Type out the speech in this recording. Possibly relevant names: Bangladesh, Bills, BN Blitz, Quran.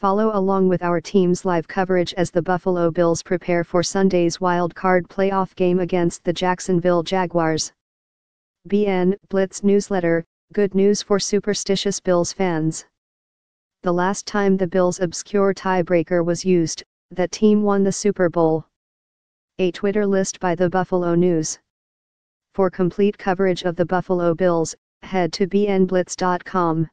Follow along with our team's live coverage as the Buffalo Bills prepare for Sunday's wild card playoff game against the Jacksonville Jaguars. BN Blitz Newsletter, good news for superstitious Bills fans. The last time the Bills' obscure tiebreaker was used, that team won the Super Bowl. A Twitter list by the Buffalo News. For complete coverage of the Buffalo Bills, head to bnblitz.com.